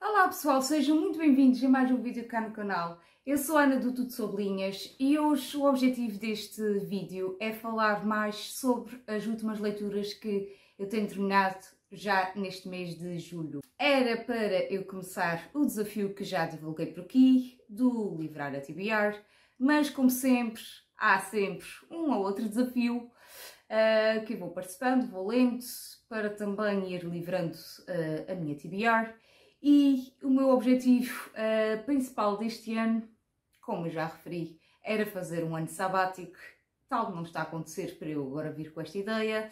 Olá pessoal, sejam muito bem-vindos a mais um vídeo cá no canal. Eu sou a Ana do Tudo Sob Linhas e hoje o objetivo deste vídeo é falar mais sobre as últimas leituras que eu tenho terminado já neste mês de julho. Era para eu começar o desafio que já divulguei por aqui, do Livrar a TBR, mas como sempre, há sempre um ou outro desafio que eu vou participando, vou lendo, para também ir livrando a minha TBR. E o meu objetivo principal deste ano, como eu já referi, era fazer um ano sabático, tal não está a acontecer para eu agora vir com esta ideia.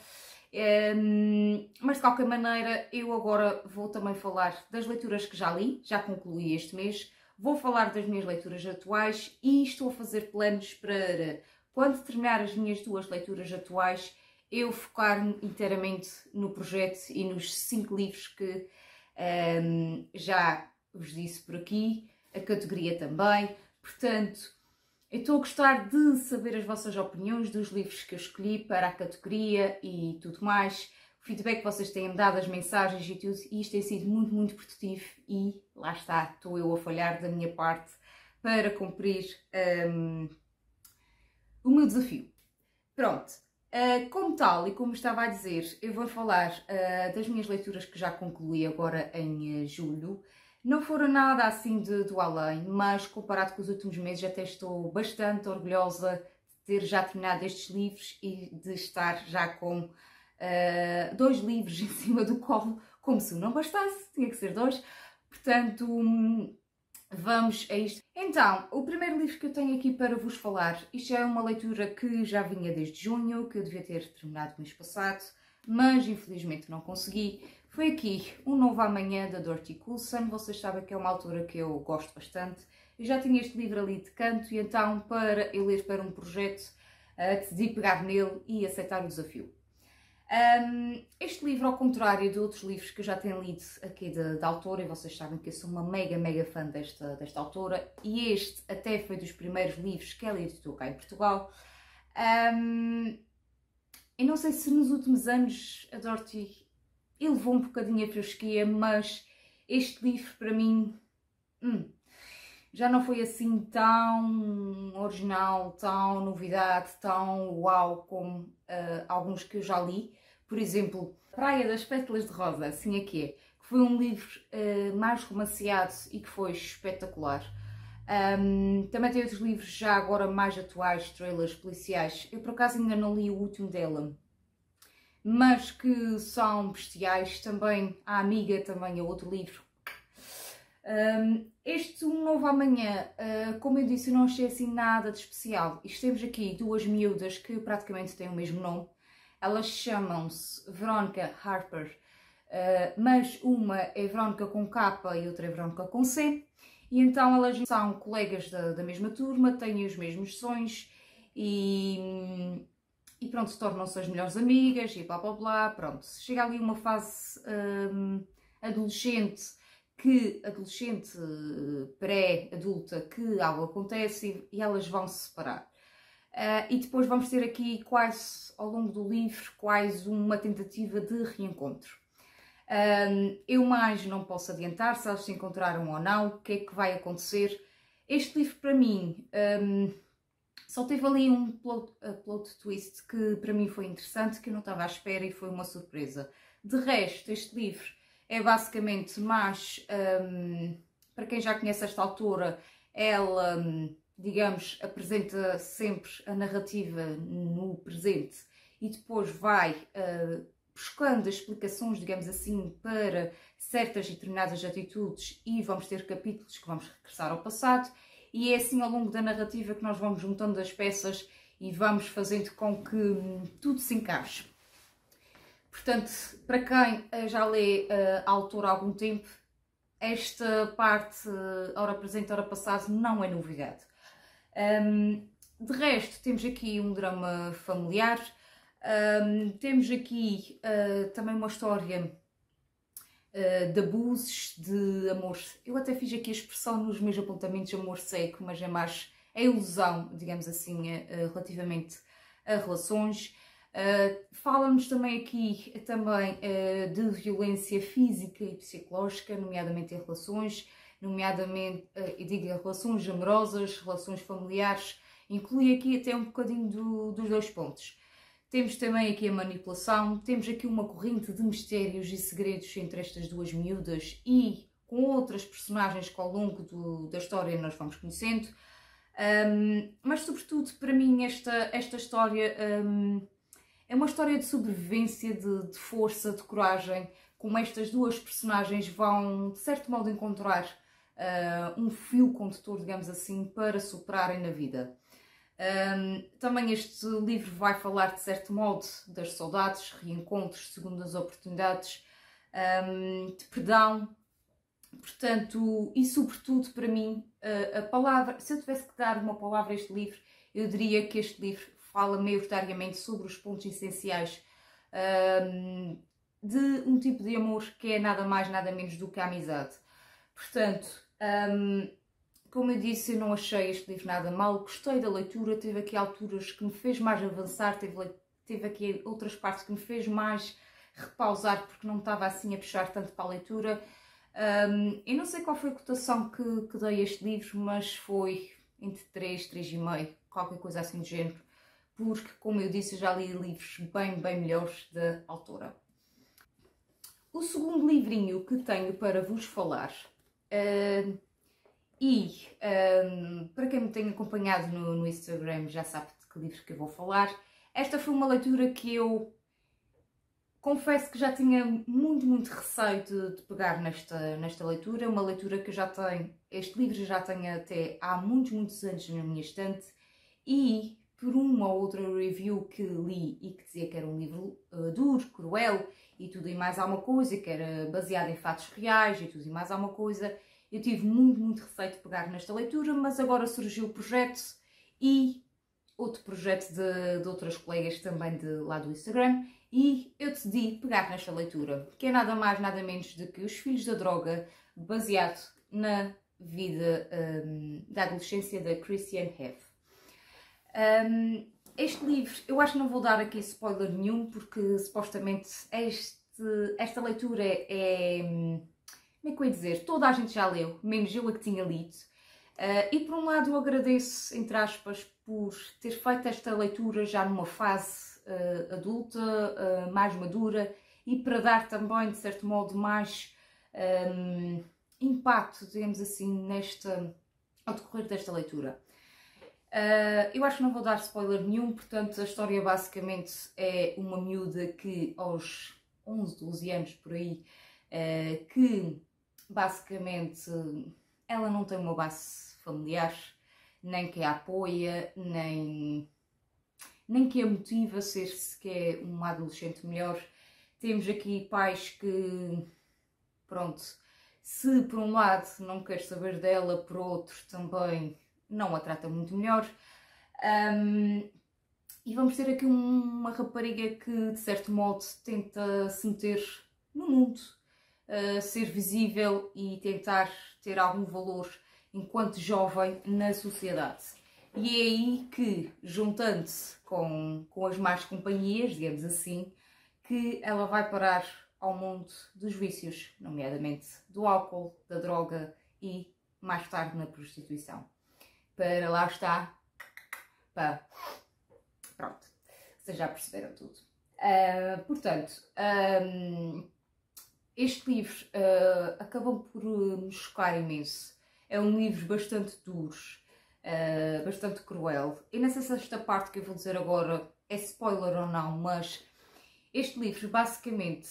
Mas de qualquer maneira eu agora vou também falar das leituras que já li, já concluí este mês, vou falar das minhas leituras atuais e estou a fazer planos para quando terminar as minhas duas leituras atuais eu focar-me inteiramente no projeto e nos 5 livros que já vos disse por aqui, a categoria também, portanto eu estou a gostar de saber as vossas opiniões dos livros que eu escolhi para a categoria e tudo mais. O feedback que vocês têm dado, as mensagens e tudo, e isto tem sido muito, muito produtivo e lá está, estou eu a falhar da minha parte para cumprir o meu desafio. Pronto, como tal e como estava a dizer, eu vou falar das minhas leituras que já concluí agora em julho. Não foram nada assim do além, mas comparado com os últimos meses até estou bastante orgulhosa de ter já terminado estes livros e de estar já com 2 livros em cima do colo, como se não bastasse, tinha que ser 2, portanto vamos a isto. Então, o primeiro livro que eu tenho aqui para vos falar, isto é uma leitura que já vinha desde junho, que eu devia ter terminado no mês passado, mas infelizmente não consegui. Foi aqui Um Novo Amanhã, da Dorothy Coulson. Vocês sabem que é uma autora que eu gosto bastante. Eu já tinha este livro ali de canto e então para eu ler para um projeto decidi pegar nele e aceitar o desafio. Este livro, ao contrário de outros livros que eu já tenho lido aqui da autora, e vocês sabem que eu sou uma mega fã desta autora, e este até foi dos primeiros livros que ela editou cá em Portugal. Eu não sei se nos últimos anos a Dorothy elevou um bocadinho a fresquia, mas este livro para mim já não foi assim tão original, tão novidade, tão uau como alguns que eu já li. Por exemplo, Praia das Pétalas de Rosa, assim é que é, que foi um livro mais romanceado e que foi espetacular. Também tem outros livros já agora mais atuais, trailers policiais. Eu por acaso ainda não li o último dela, mas que são bestiais. Também A Amiga também é outro livro. Este Um Novo Amanhã, como eu disse, eu não achei assim nada de especial. Isto temos aqui 2 miúdas que praticamente têm o mesmo nome. Elas chamam-se Veronica Harper, mas uma é Veronica com K e outra é Veronica com C. E então elas são colegas da mesma turma, têm os mesmos sonhos e pronto, tornam-se as melhores amigas e blá blá blá, pronto. Chega ali uma fase pré-adulta, que algo acontece e elas vão se separar. E depois vamos ter aqui quase, ao longo do livro, quase uma tentativa de reencontro. Eu mais não posso adiantar se elas se encontraram ou não, o que é que vai acontecer. Este livro para mim só teve ali um plot twist que para mim foi interessante, que eu não estava à espera e foi uma surpresa. De resto, este livro é basicamente mais, para quem já conhece esta autora, ela, digamos, apresenta sempre a narrativa no presente e depois vai buscando as explicações, digamos assim, para certas e determinadas atitudes, e vamos ter capítulos que vamos regressar ao passado, e é assim ao longo da narrativa que nós vamos juntando as peças e vamos fazendo com que tudo se encaixe. Portanto, para quem já lê a autora há algum tempo, esta parte, hora presente, hora passado, não é novidade. De resto, temos aqui um drama familiar. Temos aqui também uma história de abusos, de amor. Eu até fiz aqui a expressão nos meus apontamentos, amor seco, mas é mais a ilusão, digamos assim, relativamente a relações. Fala-nos também aqui de violência física e psicológica, nomeadamente em relações, relações amorosas, relações familiares, inclui aqui até um bocadinho dos dois pontos. Temos também aqui a manipulação, temos aqui uma corrente de mistérios e segredos entre estas duas miúdas e com outras personagens que ao longo da história nós vamos conhecendo. Mas sobretudo para mim esta história é uma história de sobrevivência, de força, de coragem, como estas duas personagens vão de certo modo encontrar um fio condutor, digamos assim, para superarem na vida. Também este livro vai falar de certo modo das saudades, reencontros, segundas oportunidades, de perdão, portanto, e sobretudo para mim, a palavra, se eu tivesse que dar uma palavra a este livro, eu diria que este livro fala maioritariamente sobre os pontos essenciais de um tipo de amor que é nada mais nada menos do que a amizade. Portanto, como eu disse, eu não achei este livro nada mal, gostei da leitura, teve aqui alturas que me fez mais avançar, teve aqui outras partes que me fez mais repausar porque não estava assim a puxar tanto para a leitura. Eu não sei qual foi a cotação que dei a este livro, mas foi entre 3, 3,5, qualquer coisa assim do género, porque, como eu disse, eu já li livros bem melhores da autora. O segundo livrinho que tenho para vos falar, para quem me tem acompanhado no Instagram já sabe de que livro que eu vou falar, esta foi uma leitura que eu confesso que já tinha muito receio de pegar nesta leitura, uma leitura que eu já tenho, este livro já tenho até há muitos anos na minha estante e por uma ou outra review que li e que dizia que era um livro duro, cruel e tudo e mais alguma coisa, que era baseado em fatos reais e tudo e mais alguma coisa, eu tive muito receio de pegar nesta leitura, mas agora surgiu o projeto e outro projeto de outras colegas também lá do Instagram e eu decidi pegar nesta leitura, que é nada mais nada menos do que Os Filhos da Droga, baseado na vida da adolescência da Christiane F. Este livro, eu acho que não vou dar aqui spoiler nenhum, porque supostamente esta leitura é... Como é que eu ia dizer? Toda a gente já leu, menos eu a que tinha lido. E por um lado eu agradeço, entre aspas, por ter feito esta leitura já numa fase adulta, mais madura, e para dar também, de certo modo, mais impacto, digamos assim, ao decorrer desta leitura. Eu acho que não vou dar spoiler nenhum, portanto a história basicamente é uma miúda que aos 11, 12 anos por aí, que basicamente ela não tem uma base familiar, nem que a apoia, nem que a motiva a ser sequer uma adolescente melhor. Temos aqui pais que, pronto, se por um lado não quer saber dela, por outro também não a trata muito melhor. E vamos ter aqui uma rapariga que, de certo modo, tenta se meter no mundo, ser visível e tentar ter algum valor enquanto jovem na sociedade. E é aí que, juntando-se com as más companhias, digamos assim, que ela vai parar ao mundo dos vícios, nomeadamente do álcool, da droga e, mais tarde, na prostituição. Para lá está, pá, pronto, vocês já perceberam tudo. Portanto, este livro acabou por me chocar imenso. É um livro bastante duro, bastante cruel. Eu não sei se esta parte que eu vou dizer agora é spoiler ou não, mas este livro basicamente,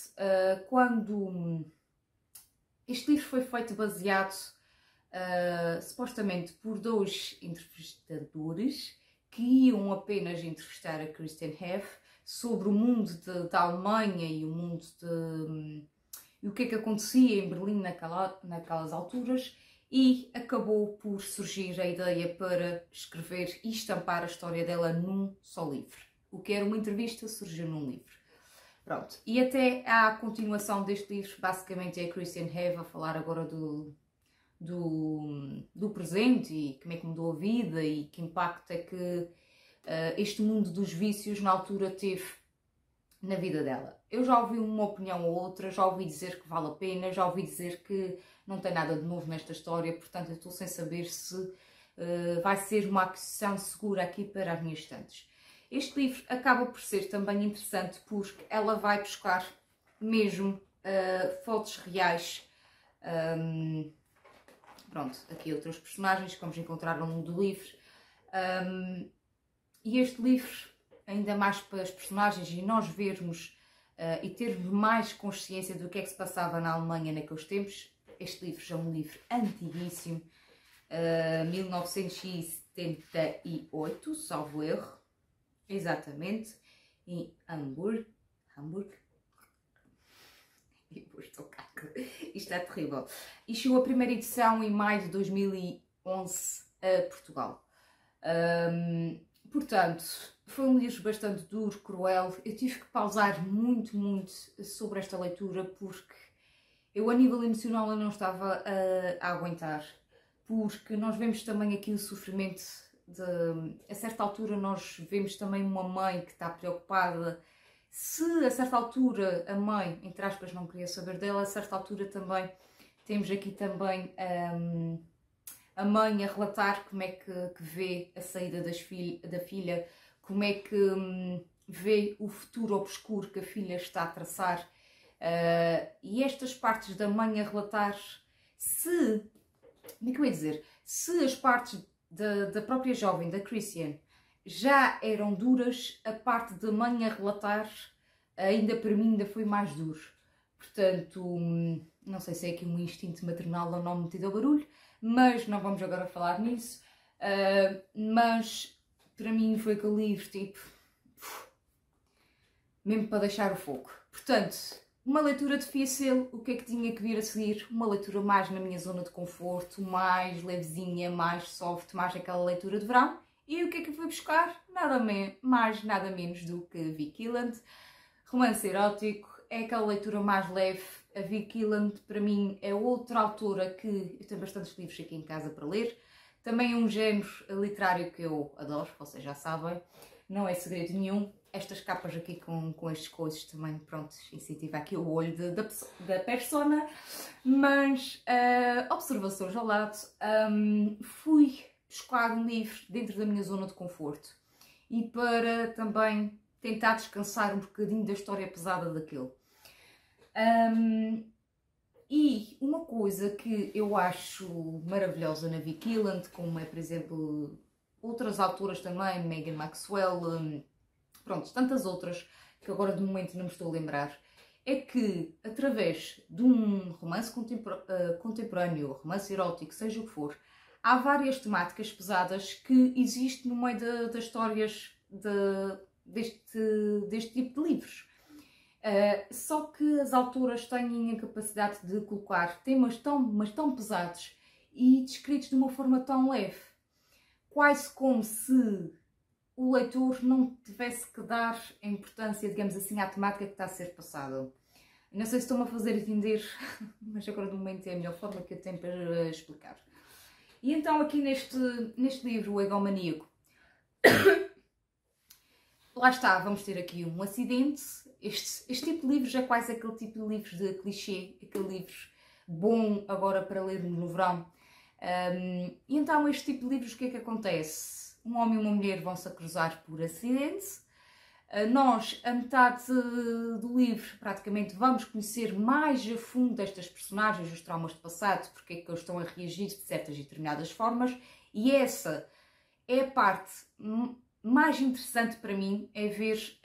este livro foi feito baseado supostamente por dois entrevistadores que iam apenas entrevistar a Christiane F. sobre o mundo da Alemanha e o mundo e o que é que acontecia em Berlim naquelas alturas, e acabou por surgir a ideia para escrever e estampar a história dela num só livro. O que era uma entrevista surgiu num livro. Pronto, e até à continuação deste livro, basicamente é a Christiane F. a falar agora do presente e como é que mudou a vida e que impacto é que este mundo dos vícios na altura teve na vida dela. Eu já ouvi uma opinião ou outra, já ouvi dizer que vale a pena, já ouvi dizer que não tem nada de novo nesta história, portanto eu estou sem saber se vai ser uma aquisição segura aqui para as minhas estantes. Este livro acaba por ser também interessante porque ela vai buscar mesmo fotos reais. Pronto, aqui outros personagens que vamos encontrar ao longo do livro. E este livro, ainda mais para as personagens e nós vermos e termos mais consciência do que é que se passava na Alemanha naqueles tempos. Este livro já é um livro antiguíssimo, 1978, salvo erro. Exatamente, em Hamburgo. E depois estou cá. Isto é terrível. E chegou a primeira edição em maio de 2011 a Portugal. Portanto, foi um livro bastante duro, cruel. Eu tive que pausar muito sobre esta leitura porque eu, a nível emocional, eu não estava a aguentar. Porque nós vemos também aqui o sofrimento. A certa altura nós vemos também uma mãe que está preocupada. Se a certa altura a mãe, entre aspas, não queria saber dela, a certa altura também temos aqui também a mãe a relatar como é que vê a saída da filha, como é que vê o futuro obscuro que a filha está a traçar. E estas partes da mãe a relatar, se, como é que eu ia dizer, se as partes da própria jovem, da Christiane, já eram duras, a parte da mãe a relatar, ainda para mim, ainda foi mais duro. Portanto, não sei se é aqui um instinto maternal ou não metido ao barulho, mas não vamos agora falar nisso. Mas, para mim, foi aquele livro, tipo, mesmo para deixar o fogo. Portanto, uma leitura de Fiacel, o que é que tinha que vir a seguir? Uma leitura mais na minha zona de conforto, mais levezinha, mais soft, mais aquela leitura de verão. E o que é que eu fui buscar? Nada mais, nada menos do que Vi Keeland. Romance erótico, é aquela leitura mais leve. A Vi Keeland, para mim, é outra autora que eu tenho bastantes livros aqui em casa para ler. Também é um género literário que eu adoro, vocês já sabem. Não é segredo nenhum. Estas capas aqui com estes coisas também, pronto, incentiva aqui o olho da persona. Mas, observações ao lado, fui buscar um livro dentro da minha zona de conforto e para também tentar descansar um bocadinho da história pesada daquele. E uma coisa que eu acho maravilhosa na Vi Keeland, como é, por exemplo, outras autoras também, Megan Maxwell, pronto, tantas outras que agora de momento não me estou a lembrar, é que através de um romance contemporâneo, romance erótico, seja o que for, há várias temáticas pesadas que existem no meio das histórias deste tipo de livros. Só que as autoras têm a capacidade de colocar temas tão pesados e descritos de uma forma tão leve. Quase como se o leitor não tivesse que dar a importância, digamos assim, à temática que está a ser passada. Não sei se estou-me a fazer entender, mas agora no momento é a melhor forma que eu tenho para explicar. E então aqui neste livro, O Egomaníaco, lá está, vamos ter aqui um acidente. Este tipo de livros é quase aquele tipo de livros de clichê, aquele livro bom agora para ler no verão. E então este tipo de livros, o que é que acontece? Um homem e uma mulher vão-se a cruzar por acidente. Nós, a metade do livro, praticamente vamos conhecer mais a fundo estas personagens, os traumas do passado, porque é que eles estão a reagir de certas e determinadas formas, e essa é a parte mais interessante para mim, é ver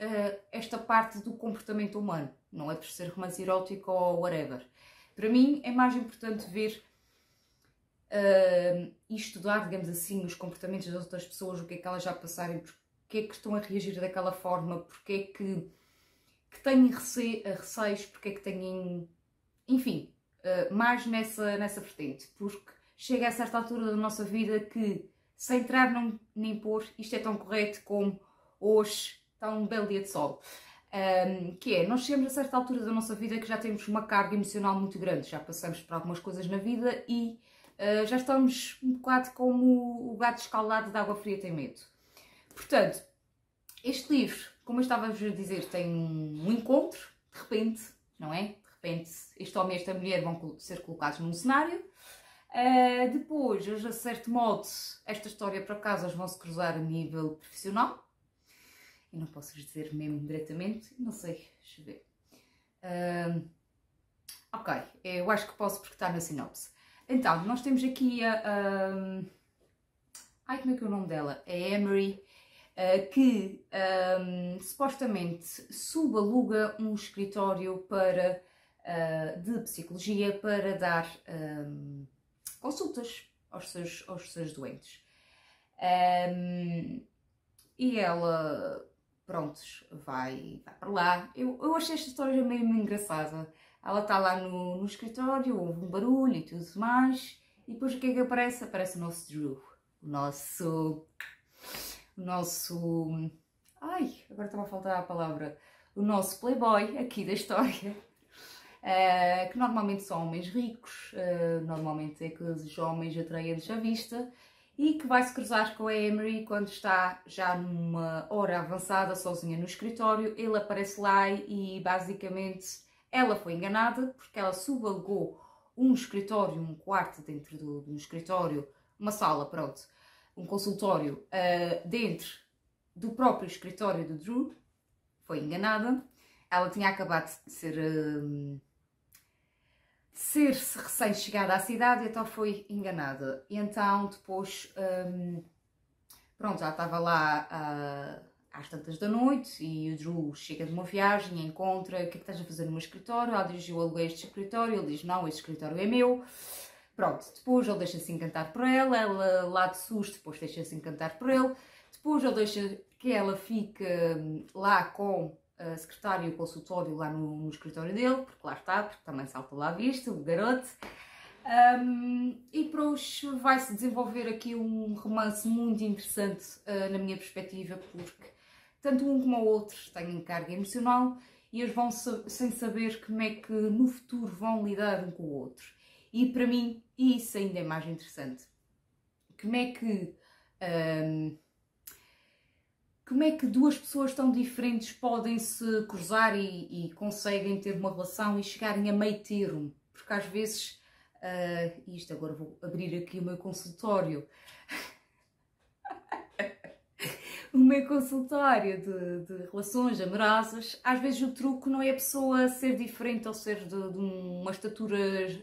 esta parte do comportamento humano, não é por ser romance erótico ou whatever. Para mim é mais importante ver e estudar, digamos assim, os comportamentos das outras pessoas, o que é que elas já passaram, porque é que estão a reagir daquela forma, porque é que têm receios, porque é que têm, enfim, mais nessa vertente, porque chega a certa altura da nossa vida que, sem entrar nem pôr, isto é tão correto como hoje está um belo dia de sol, que é, nós chegamos a certa altura da nossa vida que já temos uma carga emocional muito grande, já passamos por algumas coisas na vida e já estamos um bocado como o gato escaldado de água fria tem medo. Portanto, este livro, como eu estava-vos a dizer, tem um encontro, de repente, não é? De repente, este homem e esta mulher vão ser colocados num cenário. Depois, a certo modo, esta história, por acaso, eles vão se cruzar a nível profissional. Eu não posso vos dizer mesmo diretamente, não sei, deixa eu ver. Ok, eu acho que posso porque está na sinopse. Então, nós temos aqui a... ai, como é que é o nome dela? É Emery, que supostamente subaluga um escritório para, de psicologia para dar consultas aos seus doentes. E ela, pronto, vai para lá. Eu achei esta história meio engraçada. Ela está lá no escritório, ouve um barulho e tudo mais. E depois o que é que aparece? Aparece o nosso Drew. O nosso... Ai, agora estava a faltar a palavra. O nosso playboy aqui da história. Que normalmente são homens ricos. Normalmente é aqueles homens atraentes à vista. E que vai se cruzar com a Emery quando está já numa hora avançada, sozinha no escritório. Ele aparece lá e basicamente... Ela foi enganada porque ela subalugou um escritório, um quarto dentro de um escritório, uma sala, pronto, um consultório dentro do próprio escritório do Drew. Foi enganada. Ela tinha acabado de ser recém-chegada à cidade, então foi enganada. E então depois, pronto, já estava lá... às tantas da noite, e o Drew chega de uma viagem e encontra: o que é que estás a fazer no meu escritório? Ela diz: eu aluguei este escritório. Ele diz: não, este escritório é meu. Pronto, depois ele deixa-se encantar por ela, ela lá de susto, depois deixa-se encantar por ele, depois ele deixa que ela fique lá com a secretária e o consultório lá no escritório dele, porque lá está, porque também salta lá à vista, o garoto. E pronto, vai-se desenvolver aqui um romance muito interessante na minha perspectiva, porque tanto um como o outro têm carga emocional e eles vão sem saber como é que no futuro vão lidar um com o outro. E para mim isso ainda é mais interessante. Como é que duas pessoas tão diferentes podem se cruzar e conseguem ter uma relação e chegarem a meio termo? Porque às vezes, isto agora vou abrir aqui o meu consultório. O meu consultório de relações amorosas. Às vezes o truque não é a pessoa ser diferente ou ser de uma estrutura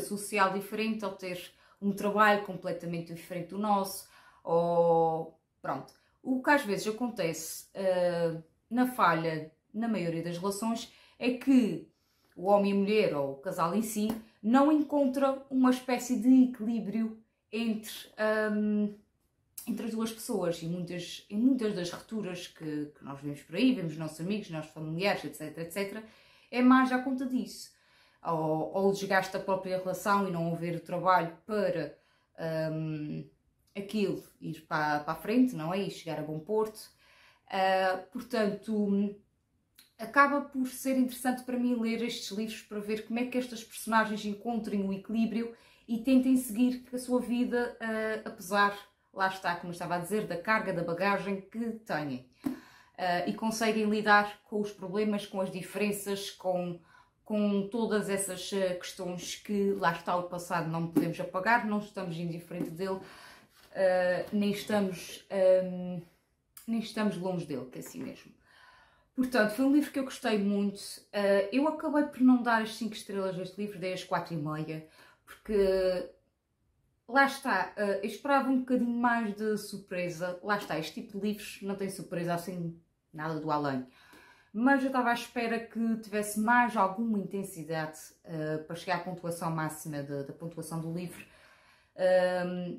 social diferente ou ter um trabalho completamente diferente do nosso. Ou, pronto. O que às vezes acontece na falha, na maioria das relações, é que o homem e a mulher, ou o casal em si, não encontra uma espécie de equilíbrio entre as duas pessoas, e muitas das rupturas que nós vemos por aí, vemos nossos amigos, nossos familiares, etc, etc, é mais à conta disso. Ou desgasta a própria relação e não haver o trabalho para aquilo ir para a frente, não é? E chegar a bom porto. Portanto, acaba por ser interessante para mim ler estes livros para ver como é que estas personagens encontrem o equilíbrio e tentem seguir a sua vida, apesar... Lá está, como eu estava a dizer, da carga, da bagagem que têm. E conseguem lidar com os problemas, com as diferenças, com todas essas questões que, lá está, o passado não podemos apagar, não estamos indiferentes dele, nem estamos longe dele, que é assim mesmo. Portanto, foi um livro que eu gostei muito. Eu acabei por não dar as 5 estrelas a este livro, dei as 4,5, porque... Lá está, eu esperava um bocadinho mais de surpresa. Lá está, este tipo de livros não tem surpresa assim, nada do além. Mas eu estava à espera que tivesse mais alguma intensidade para chegar à pontuação máxima da pontuação do livro.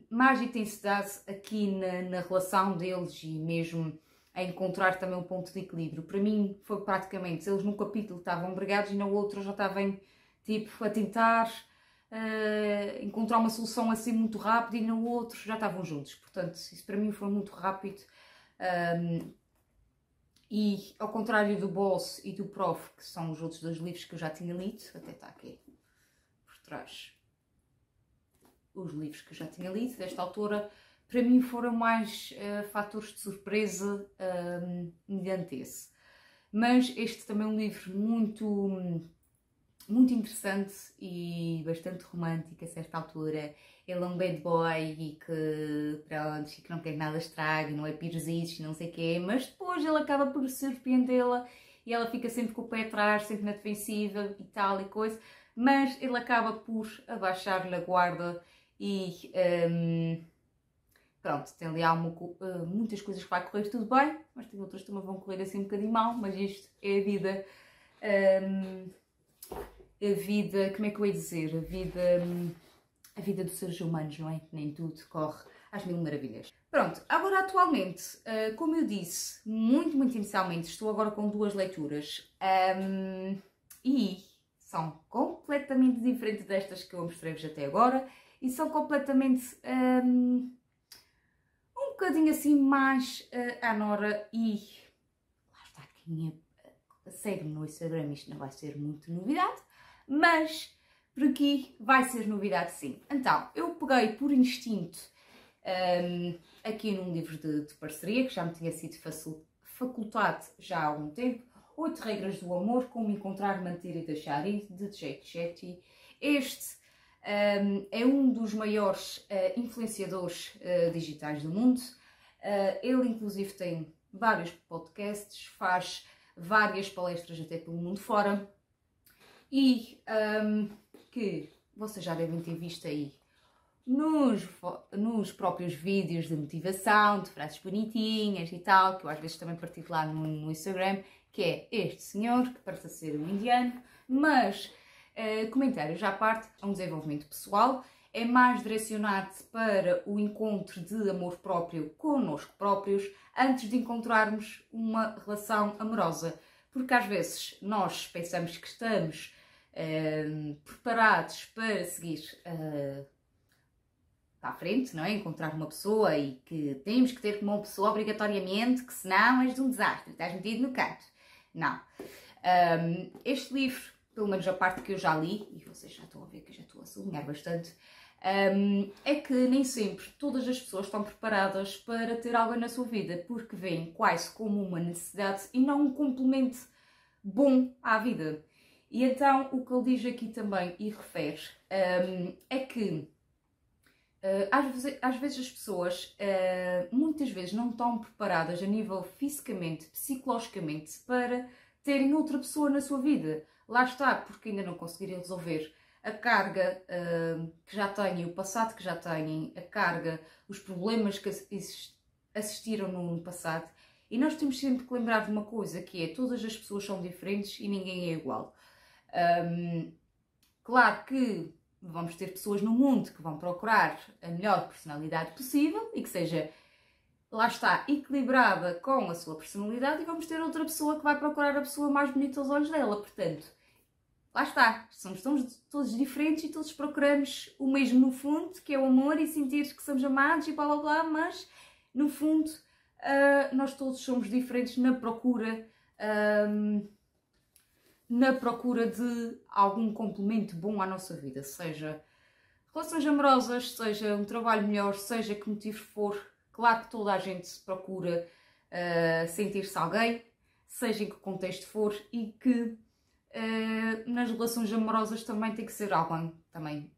Mais intensidade aqui na relação deles e mesmo a encontrar também um ponto de equilíbrio. Para mim foi praticamente, eles num capítulo estavam brigados e no outro já estavam tipo a tentar... encontrar uma solução assim muito rápida, e no outro já estavam juntos. Portanto, isso para mim foi muito rápido. E ao contrário do Boss e do Prof, que são os outros dois livros que eu já tinha lido, até está aqui por trás, os livros que eu já tinha lido desta autora, para mim foram mais fatores de surpresa mediante esse. Mas este também é um livro muito interessante e bastante romântico a certa altura. Ele é um bad boy e que, pronto, que não quer nada estrague, não é piruzitos, não sei o quê, mas depois ele acaba por surpreendê-la e ela fica sempre com o pé atrás, sempre na defensiva e tal e coisa, mas ele acaba por abaixar-lhe a guarda e pronto, tem ali muitas coisas que vai correr tudo bem, mas tem outras que também vão correr assim um bocadinho mal, mas isto é a vida. A vida, como é que eu ia dizer? A vida dos seres humanos, não é? Nem tudo corre às mil maravilhas. Pronto, agora atualmente, como eu disse, muito inicialmente, estou agora com duas leituras e são completamente diferentes destas que eu mostrei-vos até agora e são completamente um bocadinho assim mais à Nora e lá está quem é, segue-me no Instagram, isto não vai ser muito novidade, mas por aqui vai ser novidade sim. Então, eu peguei por instinto aqui num livro de parceria que já me tinha sido facultado já há algum tempo, 8 regras do amor, como encontrar, manter e deixar ir, de Jay Shetty. Este é um dos maiores influenciadores digitais do mundo. Ele inclusive tem vários podcasts, faz várias palestras até pelo mundo fora e que vocês já devem ter visto aí nos próprios vídeos de motivação, de frases bonitinhas e tal, que eu às vezes também partilho lá no Instagram, que é este senhor, que parece ser um indiano, mas comentários à parte, é um desenvolvimento pessoal, é mais direcionado para o encontro de amor próprio connosco próprios, antes de encontrarmos uma relação amorosa, porque às vezes nós pensamos que estamos preparados para seguir para a frente, não é? Encontrar uma pessoa e que temos que ter como uma pessoa obrigatoriamente, que senão és de um desastre, estás metido no canto. Não. Este livro, pelo menos a parte que eu já li, e vocês já estão a ver que eu já estou a sublinhar bastante, é que nem sempre todas as pessoas estão preparadas para ter algo na sua vida, porque veem quase como uma necessidade e não um complemento bom à vida. E então o que ele diz aqui também e refere é que às vezes as pessoas muitas vezes não estão preparadas a nível fisicamente, psicologicamente, para terem outra pessoa na sua vida. Lá está, porque ainda não conseguirem resolver a carga que já têm, o passado que já têm, a carga, os problemas que assistiram no passado. E nós temos sempre que lembrar de uma coisa, que é todas as pessoas são diferentes e ninguém é igual. Claro que vamos ter pessoas no mundo que vão procurar a melhor personalidade possível e que seja, lá está, equilibrada com a sua personalidade, e vamos ter outra pessoa que vai procurar a pessoa mais bonita aos olhos dela. Portanto, lá está, somos todos diferentes e todos procuramos o mesmo no fundo, que é o amor e sentir que somos amados e blá blá blá, mas no fundo nós todos somos diferentes na procura de algum complemento bom à nossa vida, seja relações amorosas, seja um trabalho melhor, seja que motivo for. Claro que toda a gente procura sentir-se alguém, seja em que contexto for, e que nas relações amorosas também tem que ser alguém também,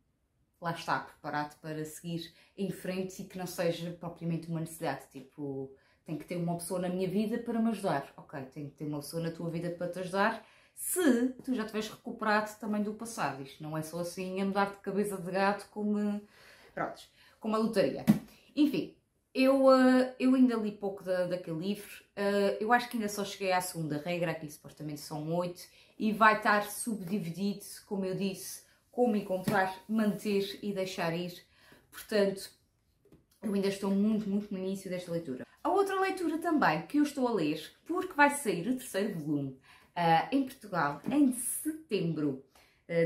lá está, preparado para seguir em frente e que não seja propriamente uma necessidade, tipo, tenho que ter uma pessoa na minha vida para me ajudar. Ok, tenho que ter uma pessoa na tua vida para te ajudar, se tu já tiveres recuperado também do passado. Isto não é só assim a mudar de cabeça de gato como a lotaria. Enfim, eu ainda li pouco daquele livro. Eu acho que ainda só cheguei à segunda regra, aqui supostamente são 8, e vai estar subdividido, como eu disse, como encontrar, manter e deixar ir. Portanto, eu ainda estou muito no início desta leitura. A outra leitura também que eu estou a ler, porque vai sair o terceiro volume em Portugal em setembro,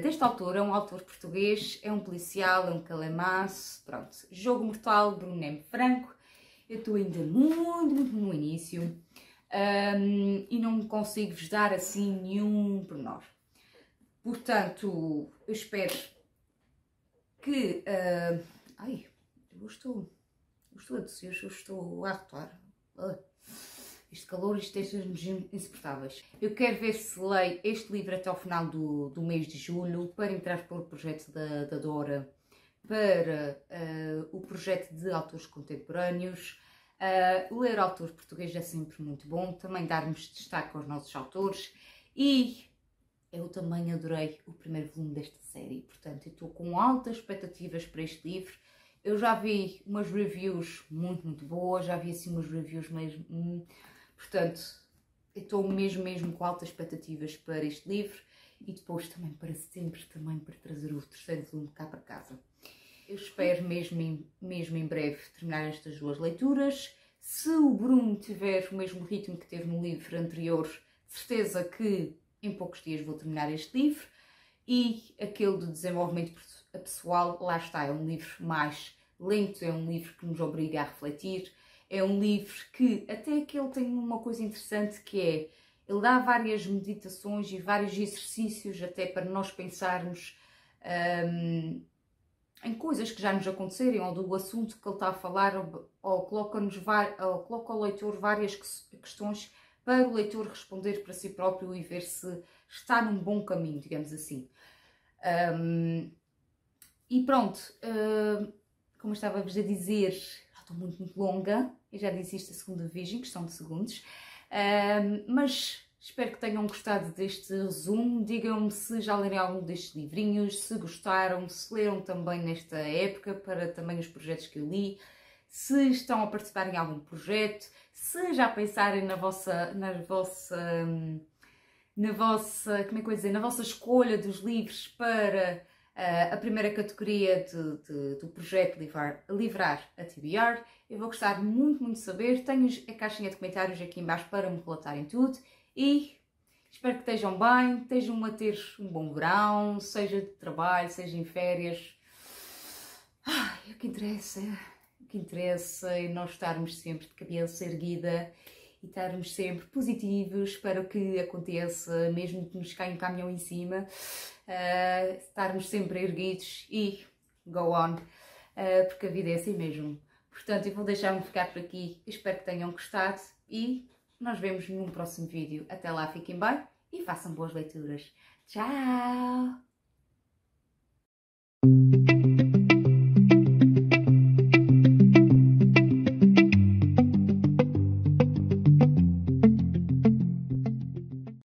deste autor, é um autor português, é um policial, é um calamaço, pronto, Jogo Mortal, Bruno M. Franco. Eu estou ainda muito no início e não consigo vos dar assim nenhum pormenor. Portanto, eu espero que Ai, eu estou a tossir, eu estou a arrotar. Este calor, isto é insuportáveis. Eu quero ver se leio este livro até ao final do mês de julho, para entrar para o projeto da Dora, para o projeto de autores contemporâneos. Ler autor português é sempre muito bom, também darmos destaque aos nossos autores. E eu também adorei o primeiro volume desta série, portanto eu estou com altas expectativas para este livro. Eu já vi umas reviews muito boas, já vi assim umas reviews mesmo... Portanto, eu estou mesmo com altas expectativas para este livro e depois também para setembro, também para trazer o terceiro volume cá para casa. Eu espero mesmo em breve terminar estas duas leituras. Se o Bruno tiver o mesmo ritmo que teve no livro anterior, certeza que em poucos dias vou terminar este livro. E aquele do desenvolvimento pessoal, lá está, é um livro mais lento, é um livro que nos obriga a refletir. É um livro que até que ele tem uma coisa interessante, que é, ele dá várias meditações e vários exercícios até para nós pensarmos em coisas que já nos aconteceram, ou do assunto que ele está a falar, ou coloca ao leitor várias questões para o leitor responder para si próprio e ver se está num bom caminho, digamos assim. E pronto, como eu estava-vos a dizer, estou muito longa, eu já disse isto a segunda vez em questão de segundos, mas espero que tenham gostado deste resumo. Digam-me se já leram algum destes livrinhos, se gostaram, se leram também nesta época, para também os projetos que eu li, se estão a participar em algum projeto, se já pensarem na vossa escolha dos livros para a primeira categoria do projeto Livrar a TBR. Eu vou gostar muito de saber. Tenho a caixinha de comentários aqui em baixo para me relatarem tudo. E espero que estejam bem, estejam a ter um bom verão, seja de trabalho, seja em férias. Ai, o que interessa é nós estarmos sempre de cabeça erguida e estarmos sempre positivos para o que aconteça, mesmo que nos caia um caminhão em cima, estarmos sempre erguidos e go on, porque a vida é assim mesmo. Portanto, eu vou deixar-me ficar por aqui, espero que tenham gostado e nós vemos num próximo vídeo. Até lá, fiquem bem e façam boas leituras. Tchau!